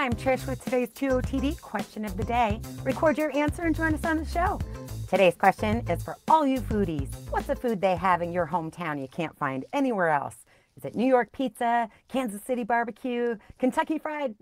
I'm Trish with today's QOTD question of the day. Record your answer and join us on the show. Today's question is for all you foodies. What's a food they have in your hometown you can't find anywhere else? Is it New York pizza, Kansas City barbecue, Kentucky fried?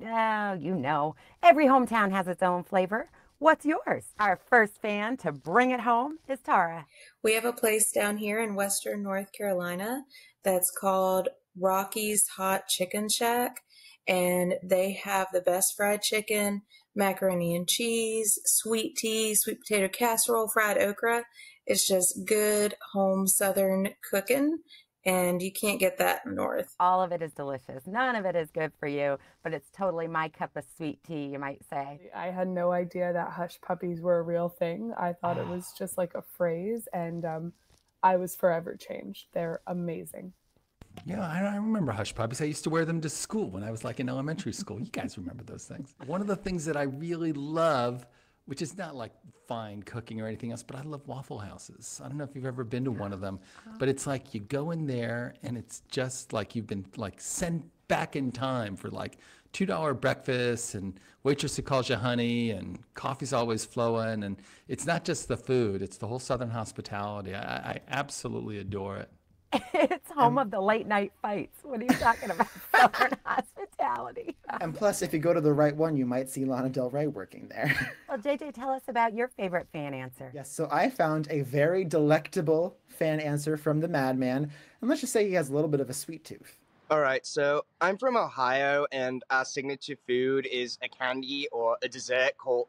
You know, every hometown has its own flavor. What's yours? Our first fan to bring it home is Tara. We have a place down here in Western North Carolina that's called Rocky's Hot Chicken Shack, and they have the best fried chicken, macaroni and cheese, sweet tea, sweet potato casserole, fried okra. It's just good home Southern cooking, and you can't get that in the North. All of it is delicious. None of it is good for you, but it's totally my cup of sweet tea, you might say. I had no idea that hush puppies were a real thing. I thought it was just like a phrase, and I was forever changed. They're amazing. Yeah, I remember hush puppies. I used to wear them to school when I was like in elementary school. You guys remember those things. One of the things that I really love, which is not like fine cooking or anything else, but I love Waffle Houses. I don't know if you've ever been to one of them, but it's like you go in there and it's just like you've been like sent back in time for like $2 breakfasts and waitress who calls you honey and coffee's always flowing. And it's not just the food, it's the whole Southern hospitality. I absolutely adore it. It's home of the late night fights. What are you talking about? Southern hospitality. And plus, if you go to the right one, you might see Lana Del Rey working there. Well, JJ, tell us about your favorite fan answer. Yes, so I found a very delectable fan answer from the madman. And let's just say he has a little bit of a sweet tooth. All right, so I'm from Ohio, and our signature food is a candy or a dessert called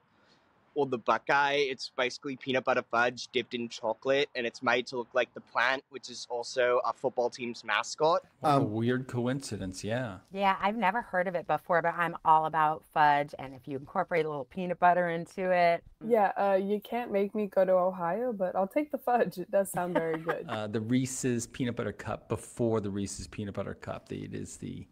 the Buckeye. It's basically peanut butter fudge dipped in chocolate, and it's made to look like the plant, which is also our football team's mascot. A weird coincidence, yeah. Yeah, I've never heard of it before, but I'm all about fudge, and if you incorporate a little peanut butter into it. Yeah, you can't make me go to Ohio, but I'll take the fudge. It does sound very good. The Reese's Peanut Butter Cup, before the Reese's Peanut Butter Cup, it is the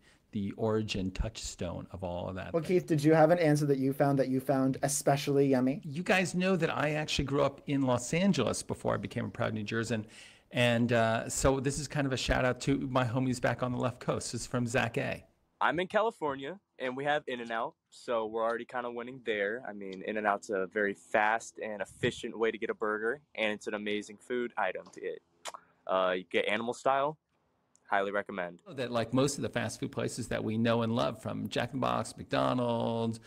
origin touchstone of all of that. Well, Keith, did you have an answer that you found especially yummy? You guys know that I actually grew up in Los Angeles before I became a proud New Jerseyan. And so this is kind of a shout out to my homies back on the left coast. This is from Zach A. I'm in California and we have In-N-Out. So we're already kind of winning there. I mean, In-N-Out's a very fast and efficient way to get a burger, and it's an amazing food item to eat. You get animal style. Highly recommend. That like most of the fast food places that we know and love, from Jack in the Box, McDonald's,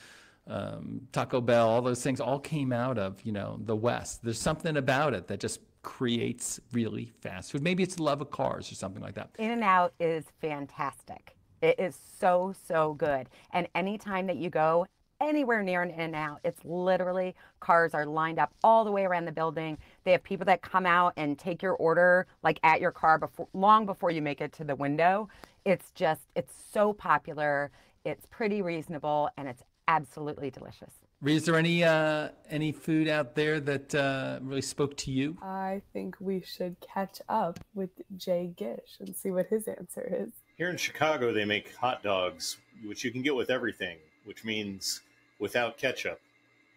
Taco Bell, all those things all came out of, you know, the West. There's something about it that just creates really fast food. Maybe it's love of cars or something like that. In-N-Out is fantastic. It is so, so good. And anytime that you go anywhere near an In-N-Out, it's literally cars are lined up all the way around the building. They have people that come out and take your order like at your car long before you make it to the window. It's just, it's so popular. It's pretty reasonable, and it's absolutely delicious. Is there any food out there that really spoke to you? I think we should catch up with Jay Gish and see what his answer is. Here in Chicago, they make hot dogs, which you can get with everything, which means without ketchup.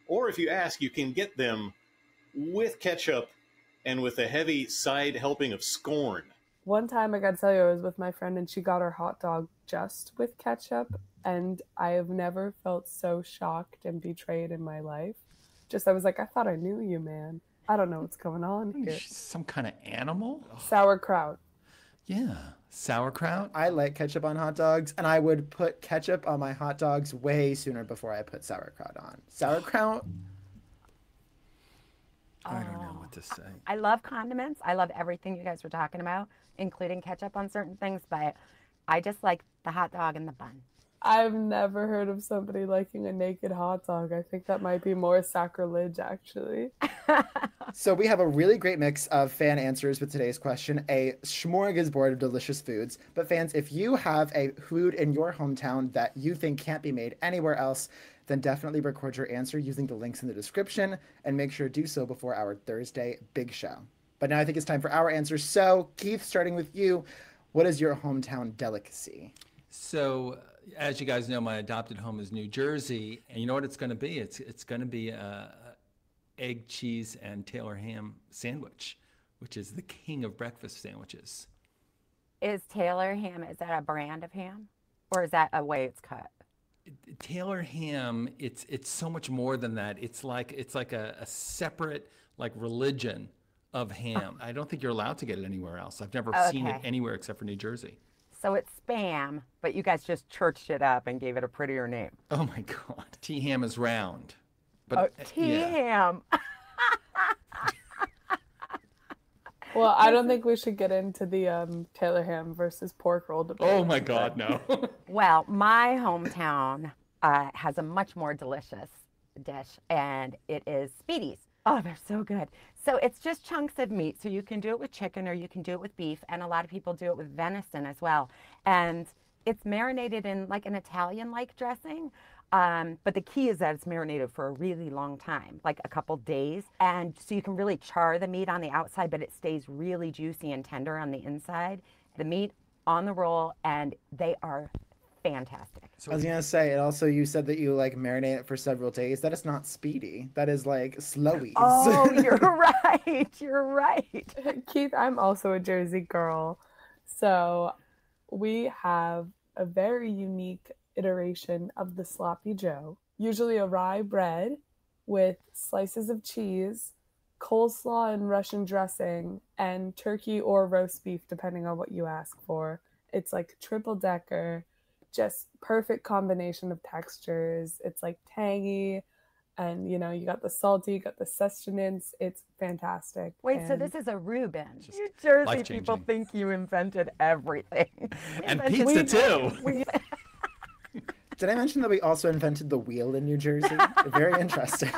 Or if you ask, you can get them with ketchup and with a heavy side helping of scorn. One time, I gotta tell you, I was with my friend and she got her hot dog just with ketchup, and I have never felt so shocked and betrayed in my life. Just, I was like, I thought I knew you, man. I don't know what's going on here. She's some kind of animal? Sauerkraut. Yeah. Sauerkraut. I like ketchup on hot dogs, and I would put ketchup on my hot dogs way sooner before I put sauerkraut on. Sauerkraut? I don't know what to say. I love condiments. I love everything you guys were talking about, including ketchup on certain things, but I just like the hot dog and the bun. I've never heard of somebody liking a naked hot dog. I think that might be more sacrilege, actually. So we have a really great mix of fan answers with today's question, a smorgasbord of delicious foods. But fans, if you have a food in your hometown that you think can't be made anywhere else, then definitely record your answer using the links in the description, and make sure to do so before our Thursday big show. But now I think it's time for our answers. So Keith, starting with you, what is your hometown delicacy? So as you guys know, my adopted home is New Jersey, and you know what it's going to be? It's going to be an egg, cheese, and Taylor ham sandwich, which is the king of breakfast sandwiches. Is Taylor ham, is that a brand of ham, or is that a way it's cut? Taylor Ham, it's so much more than that. It's like a separate like religion of ham. I don't think you're allowed to get it anywhere else. I've never seen it anywhere except for New Jersey. So it's spam, but you guys just churched it up and gave it a prettier name. Oh my God. T-ham is round. But T-ham. Yeah. Well, I don't think we should get into the Taylor Ham versus pork roll debate. Oh my God, no. Well, my hometown has a much more delicious dish, and it is speedies. Oh, they're so good. So it's just chunks of meat. So you can do it with chicken or you can do it with beef, and a lot of people do it with venison as well. And it's marinated in like an Italian-like dressing. But the key is that it's marinated for a really long time, like a couple days. And so you can really char the meat on the outside, but it stays really juicy and tender on the inside. The meat on the roll, and they are fantastic. So I was gonna say, and also you said that you like marinate it for several days. That is not speedy. That is like slowies. Oh, you're right. You're right. Keith, I'm also a Jersey girl. So we have a very unique iteration of the sloppy joe, usually a rye bread with slices of cheese, coleslaw and Russian dressing, and turkey or roast beef depending on what you ask for. It's like triple decker, just perfect combination of textures. It's like tangy, and you know, you got the salty, you got the sustenance. It's fantastic. Wait, so this is a Reuben. You Jersey people think you invented everything. And pizza too. Did I mention that we also invented the wheel in New Jersey? Very interesting.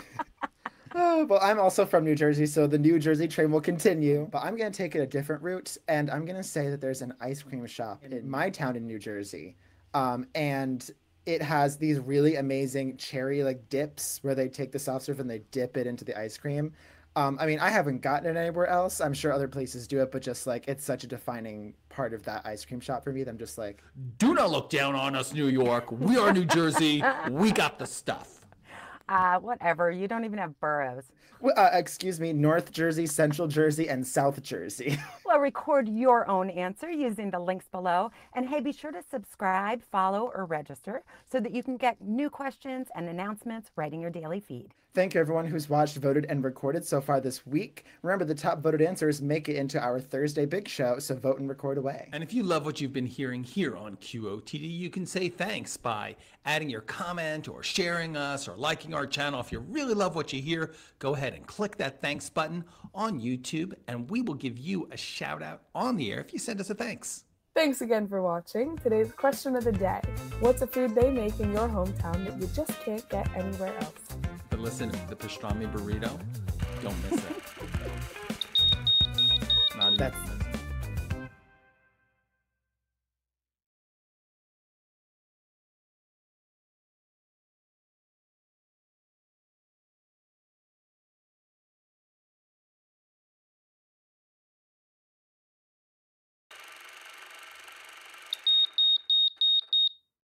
Oh, well, I'm also from New Jersey, so the New Jersey train will continue. But I'm going to take it a different route, and I'm going to say that there's an ice cream shop in my town in New Jersey. And it has these really amazing cherry-like dips where they take the soft serve and they dip it into the ice cream. I mean, I haven't gotten it anywhere else. I'm sure other places do it, but just like, it's such a defining part of that ice cream shop for me. That I'm just like, do not look down on us, New York. We are New Jersey. We got the stuff. Whatever. You don't even have boroughs. Well, excuse me, North Jersey, Central Jersey, and South Jersey. Well, record your own answer using the links below. And hey, be sure to subscribe, follow, or register so that you can get new questions and announcements right in your daily feed. Thank you, everyone who's watched, voted, and recorded so far this week. Remember, the top voted answers make it into our Thursday Big Show, so vote and record away. And if you love what you've been hearing here on QOTD, you can say thanks by adding your comment or sharing us or liking our channel. If you really love what you hear, go ahead and click that thanks button on YouTube, and we will give you a shout out on the air if you send us a thanks. Thanks again for watching. Today's question of the day: what's a food they make in your hometown that you just can't get anywhere else? But listen, the pastrami burrito, don't miss it. Not even.